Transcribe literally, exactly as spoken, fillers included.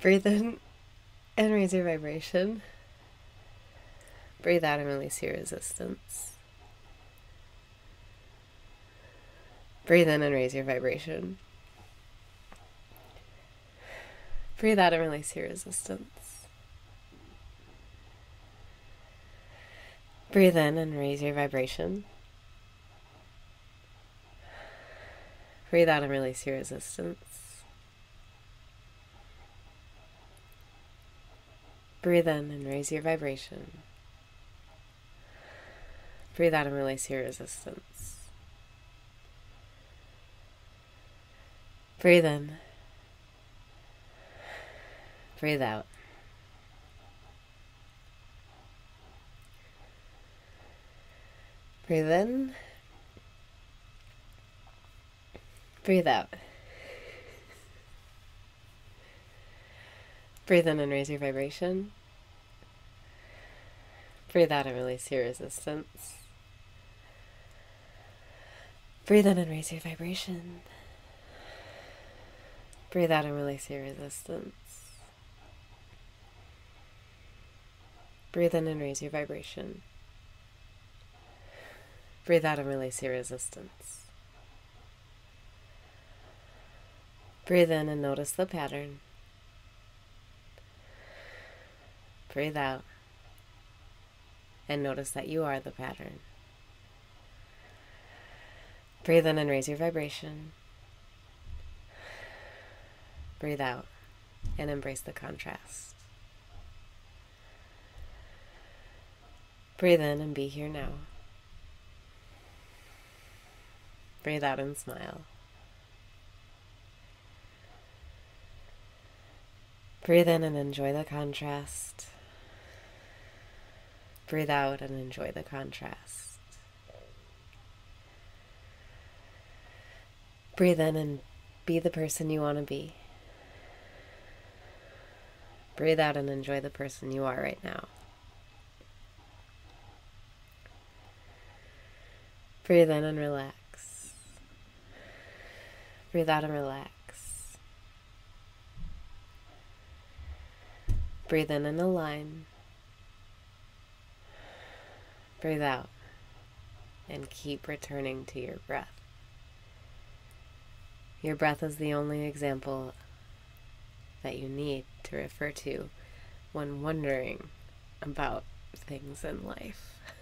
Breathe in and raise your vibration. Breathe out and release your resistance. Breathe in and raise your vibration. Breathe out and release your resistance. Breathe in and raise your vibration. Breathe out and release your resistance. Breathe in and raise your vibration. Breathe out and release your resistance. Breathe in. Breathe out. Breathe in. Breathe out. Breathe in and raise your vibration. Breathe out and release your resistance. Breathe in and raise your vibration. Breathe out and release your resistance. Breathe in and raise your vibration. Breathe out and release your resistance. Breathe in and notice the pattern. Breathe out and notice that you are the pattern. Breathe in and raise your vibration. Breathe out and embrace the contrast. Breathe in and be here now. Breathe out and smile. Breathe in and enjoy the contrast. Breathe out and enjoy the contrast. Breathe in and be the person you want to be. Breathe out and enjoy the person you are right now. Breathe in and relax. Breathe out and relax. Breathe in and align. Breathe out and keep returning to your breath. Your breath is the only example that you need to refer to when wondering about things in life.